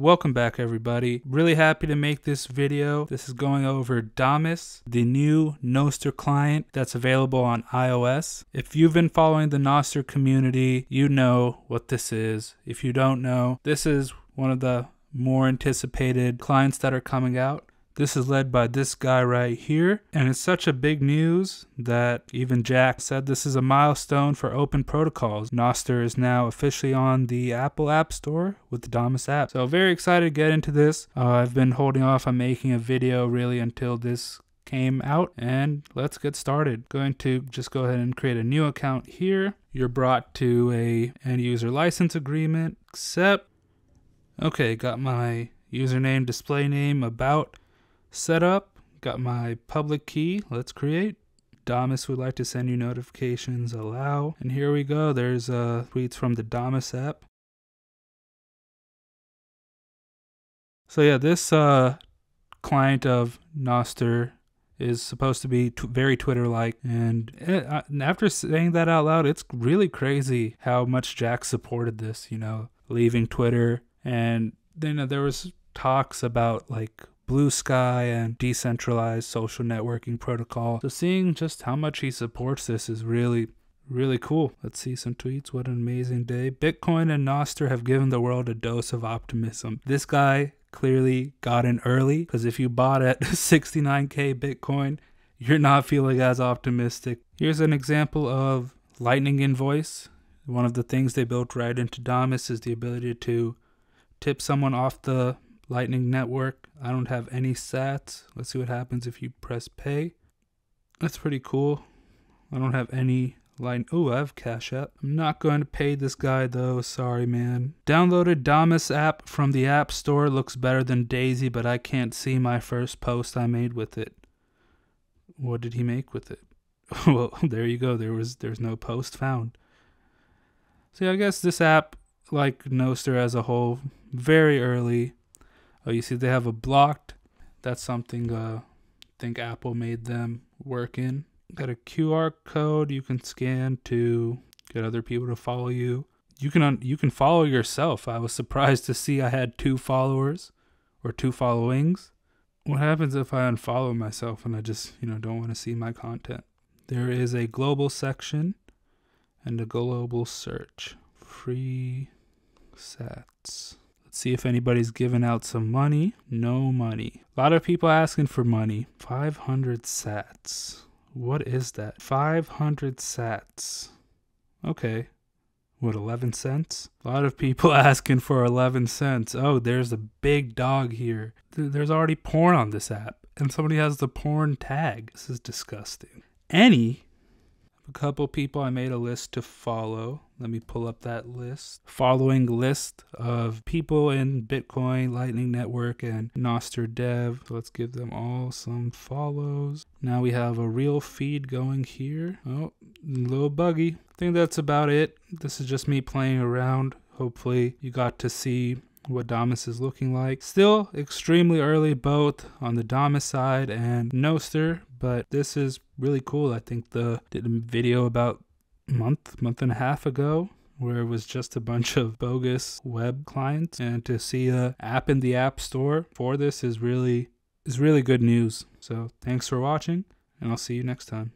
Welcome back, everybody. Really happy to make this video. This is going over Damus, the new Nostr client that's available on iOS. If you've been following the Nostr community, you know what this is. If you don't know, this is one of the more anticipated clients that are coming out. This is led by this guy right here, and it's such a big news that even Jack said this is a milestone for open protocols. Nostr is now officially on the Apple App Store with the Damus app. So very excited to get into this. I've been holding off on making a video really until this came out, and let's get started. Going to just go ahead and create a new account here. You're brought to a end user license agreement, accept. Okay, got my username, display name, about. Setup, got my public key, let's create. Damus would like to send you notifications, allow. And here we go, there's tweets from the Damus app. So yeah, this client of Nostr is supposed to be very Twitter-like. And after saying that out loud, it's really crazy how much Jack supported this, you know, leaving Twitter. And then there was talks about like Blue Sky and decentralized social networking protocol. So seeing just how much he supports this is really, really cool. Let's see some tweets. What an amazing day. Bitcoin and Nostr have given the world a dose of optimism. This guy clearly got in early, because if you bought at 69K Bitcoin, you're not feeling as optimistic. Here's an example of Lightning Invoice. One of the things they built right into Damus is the ability to tip someone off the Lightning Network. I don't have any SATs. Let's see what happens if you press pay. That's pretty cool. I don't have any Lightning. Oh, I have Cash App. I'm not going to pay this guy though. Sorry, man. Downloaded Damus app from the App Store. Looks better than Daisy, but I can't see my first post I made with it. What did he make with it? Well, there you go. There's no post found. So yeah, I guess this app, like Nostr as a whole, very early. Oh, you see they have a blocked. That's something I think Apple made them work in. Got a QR code you can scan to get other people to follow you. You can follow yourself. I was surprised to see I had 2 followings. What happens if I unfollow myself and I just, you know, don't want to see my content? There is a global section and a global search. Free sats. See if anybody's giving out some money. No money. A lot of people asking for money. 500 sats. What is that? 500 sats. Okay. What, 11 cents? A lot of people asking for 11 cents. Oh, there's a big dog here. There's already porn on this app. And somebody has the porn tag. This is disgusting. Any? A couple people I made a list to follow. Let me pull up that list. Following list of people in Bitcoin, Lightning Network, and Nostr Dev. Let's give them all some follows. Now we have a real feed going here. Oh, little buggy. I think that's about it. This is just me playing around. Hopefully you got to see what Damus is looking like. Still extremely early both on the Damus side and Nostr, but this is really cool. I think did a video about month and a half ago where it was just a bunch of bogus web clients, and to see a app in the App Store for this is really good news. So thanks for watching, and I'll see you next time.